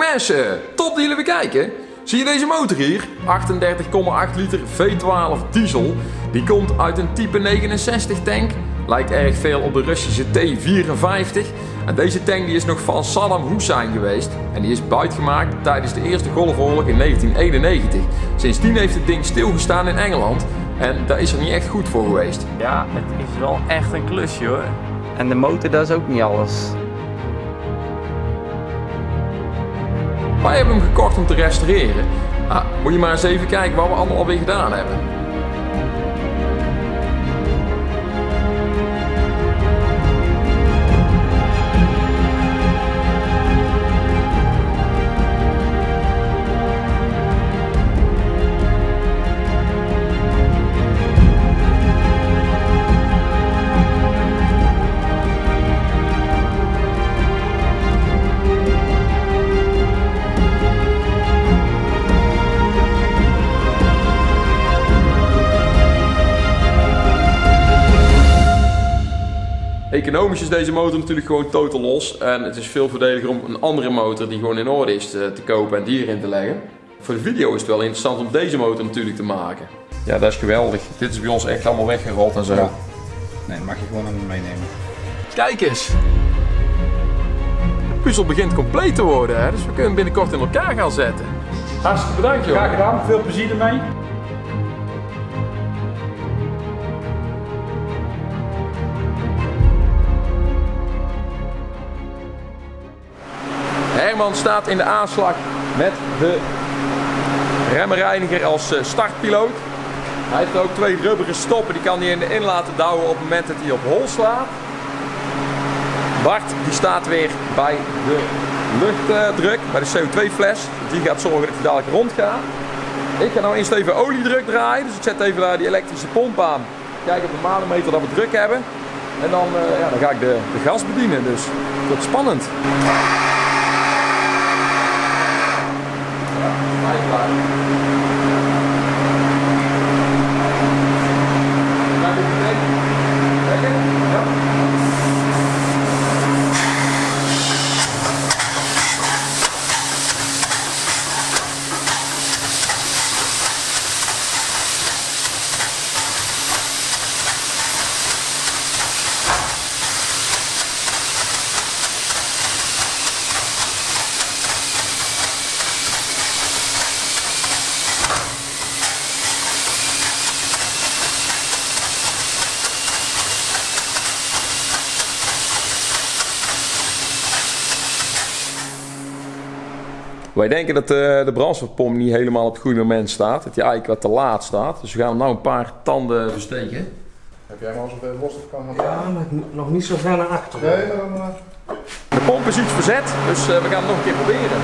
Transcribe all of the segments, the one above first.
Hey mensen, top dat jullie weer kijken. Zie je deze motor hier? 38,8 liter V12 diesel. Die komt uit een type 69 tank. Lijkt erg veel op de Russische T54. En deze tank die is nog van Saddam Hussein geweest. En die is buitgemaakt tijdens de Eerste Golfoorlog in 1991. Sindsdien heeft het ding stilgestaan in Engeland. En daar is er niet echt goed voor geweest. Ja, het is wel echt een klusje hoor. En de motor, dat is ook niet alles. Wij hebben hem gekocht om te restaureren. Ah, moet je maar eens even kijken wat we allemaal alweer gedaan hebben. Economisch is deze motor natuurlijk gewoon totaal los en het is veel voordeliger om een andere motor die gewoon in orde is te kopen en die erin te leggen. Voor de video is het wel interessant om deze motor natuurlijk te maken. Ja, dat is geweldig. Dit is bij ons echt allemaal weggerold en zo. Ja. Nee, dat mag je gewoon allemaal meenemen. Kijk eens! De puzzel begint compleet te worden, hè? Dus we kunnen hem binnenkort in elkaar gaan zetten. Hartstikke bedankt joh. Graag gedaan, veel plezier ermee. Herman staat in de aanslag met de remreiniger als startpiloot. Hij heeft ook twee rubberen stoppen, die kan hij in de in laten douwen op het moment dat hij op hol slaat. Bart die staat weer bij de luchtdruk, bij de CO2-fles. Die gaat zorgen dat hij dadelijk rond gaat. Ik ga nou eerst even oliedruk draaien, dus ik zet even die elektrische pomp aan. Kijk op de manometer dat we druk hebben. En dan, dan ga ik de gas bedienen, dus het wordt spannend. Wij denken dat de brandstofpomp niet helemaal op het goede moment staat. Dat hij eigenlijk wat te laat staat. Dus we gaan hem nou een paar tanden versteken. Heb jij hem al zo'n brandstofkant aan? Ja, maar nog niet zo ver naar achteren. Nee, maar... De pomp is iets verzet, dus we gaan het nog een keer proberen.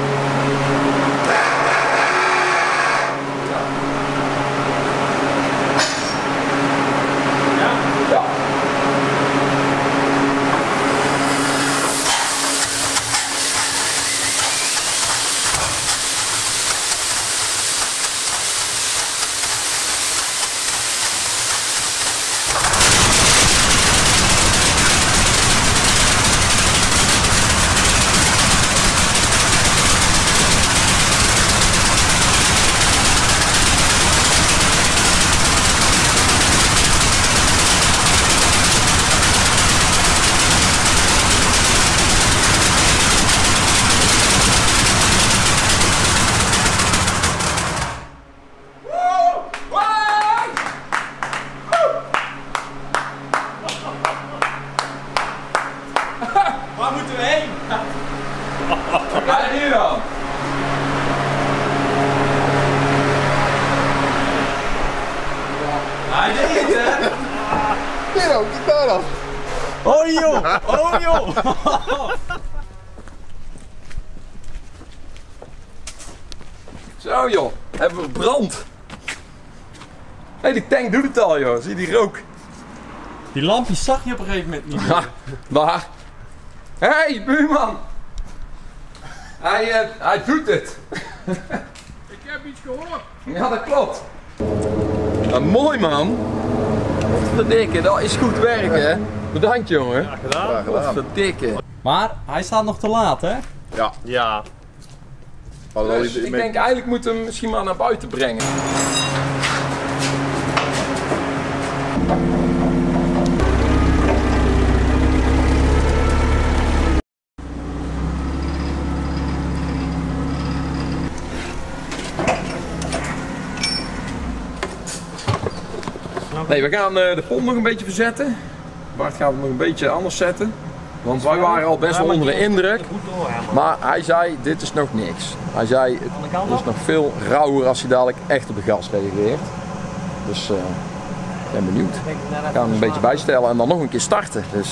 Waar moeten we heen? Waar gaan we nu dan? Hij deed het, hè? Hier dan, kijk daar dan. Oh joh, oh joh. Zo joh, hebben we brand. Hé, die tank doet het al joh, zie je die rook? Die lampjes zag je op een gegeven moment niet meer. Waar? Hé, hey, buurman! Hij doet het! Ik heb iets gehoord! Ja, dat klopt! Nou, mooi man! Verdikke, dat is goed werk hè! Bedankt jongen! Ja, gedaan! Verdikke! Maar hij staat nog te laat hè? Ja! Ja! Dus ik denk eigenlijk moet hem misschien maar naar buiten brengen. Nee, we gaan de pomp nog een beetje verzetten. Bart gaat hem nog een beetje anders zetten. Want wij waren al best wel onder de indruk. Maar hij zei, dit is nog niks. Hij zei, het is nog veel rauwer als hij dadelijk echt op de gas reageert. Dus ik ben benieuwd. Ik ga hem een beetje bijstellen en dan nog een keer starten. Dus.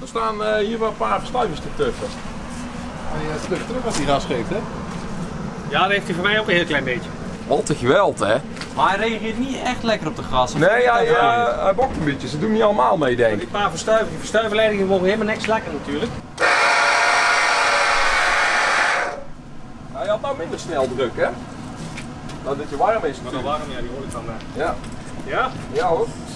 Er staan hier wel een paar verstuivers te tuffen. Hij is terug wat hij ras geeft, hè? Ja, dat heeft hij voor mij ook een heel klein beetje. Wat een geweld, hè? Maar hij reageert niet echt lekker op de gras. Nee, hij bokt een beetje. Ze doen niet allemaal mee, denk ik. Die paar verstuivers, die verstuiverleidingen mogen helemaal niks lekker natuurlijk. Hij had nou minder snel druk, hè? Nou, dat je warm is natuurlijk. Maar warm, ja, die hoor ik dan. Ja. Ja? Ja hoor. Ja.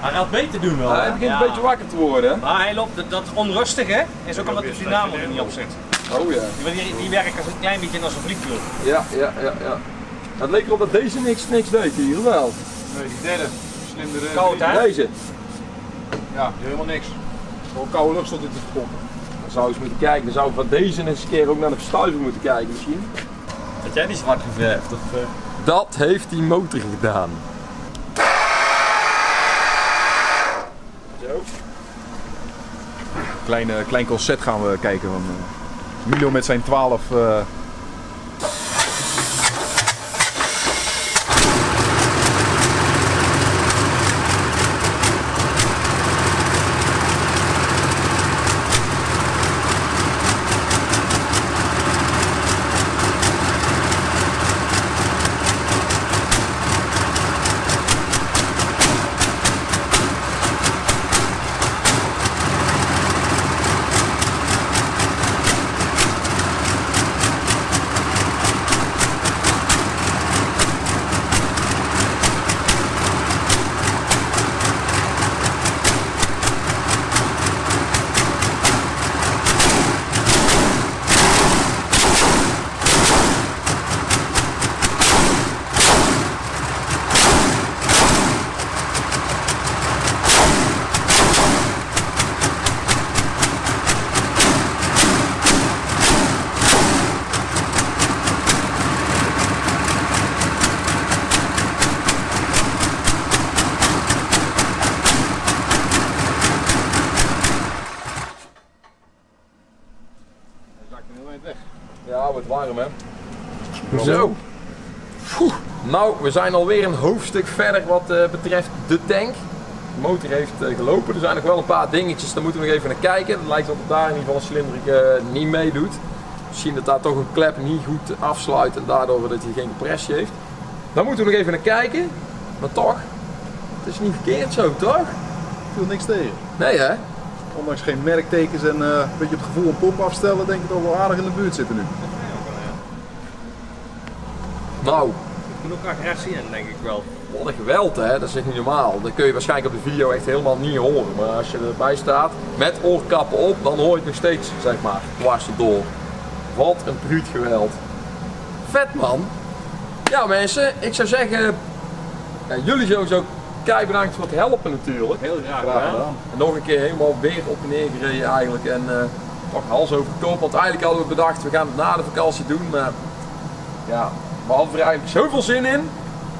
Hij gaat beter doen wel. Hij begint een beetje wakker te worden. Maar hij loopt, dat onrustige is ook omdat de dynamo er niet op zit. Oh ja. Die werkt als een klein beetje als een vliegtuig. Ja, ja, ja, ja. Het leek erop dat deze niks deed hier wel. Nee, die derde. Slindere. Koud hè? Deze. Ja, helemaal niks. Gewoon koude lucht stond in te pompen. Dan zou ik eens moeten kijken. Dan zou ik van deze eens een keer ook naar de verstuiving moeten kijken misschien. Had jij die zwart geverfd? Of? Dat heeft die motor gedaan. Klein concert gaan we kijken van Milo met zijn 12 Ja, wordt warm hè. Zo. Pff. Nou, we zijn alweer een hoofdstuk verder wat betreft de tank. De motor heeft gelopen, er zijn nog wel een paar dingetjes, daar moeten we nog even naar kijken. Het lijkt dat het daar in ieder geval een cilindric niet meedoet. Misschien dat daar toch een klep niet goed afsluit en daardoor dat hij geen compressie heeft. Daar moeten we nog even naar kijken, maar toch, het is niet verkeerd zo toch? Ik viel niks tegen. Nee hè? Ondanks geen merktekens en een beetje het gevoel om pomp afstellen, denk ik dat we wel aardig in de buurt zitten nu. Nou. Ik moet ook graag rechts in, denk ik wel. Wat een geweld hè, dat is echt niet normaal. Dat kun je waarschijnlijk op de video echt helemaal niet horen. Maar als je erbij staat, met oorkappen op, dan hoor je het nog steeds, zeg maar, dwars door. Wat een bruut geweld. Vet man. Ja mensen, ik zou zeggen, ja, jullie sowieso kei bedankt voor het helpen natuurlijk. Heel graag gedaan. En nog een keer helemaal weer op en neer gereden eigenlijk. En toch hals over kop, want eigenlijk hadden we bedacht, we gaan het na de vakantie doen. Maar ja, we hadden er eigenlijk zoveel zin in.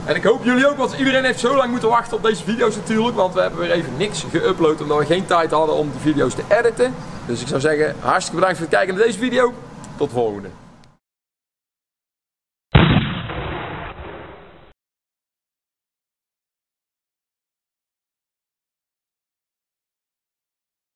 En ik hoop jullie ook, want iedereen heeft zo lang moeten wachten op deze video's natuurlijk. Want we hebben weer even niks geüpload omdat we geen tijd hadden om de video's te editen. Dus ik zou zeggen, hartstikke bedankt voor het kijken naar deze video. Tot de volgende.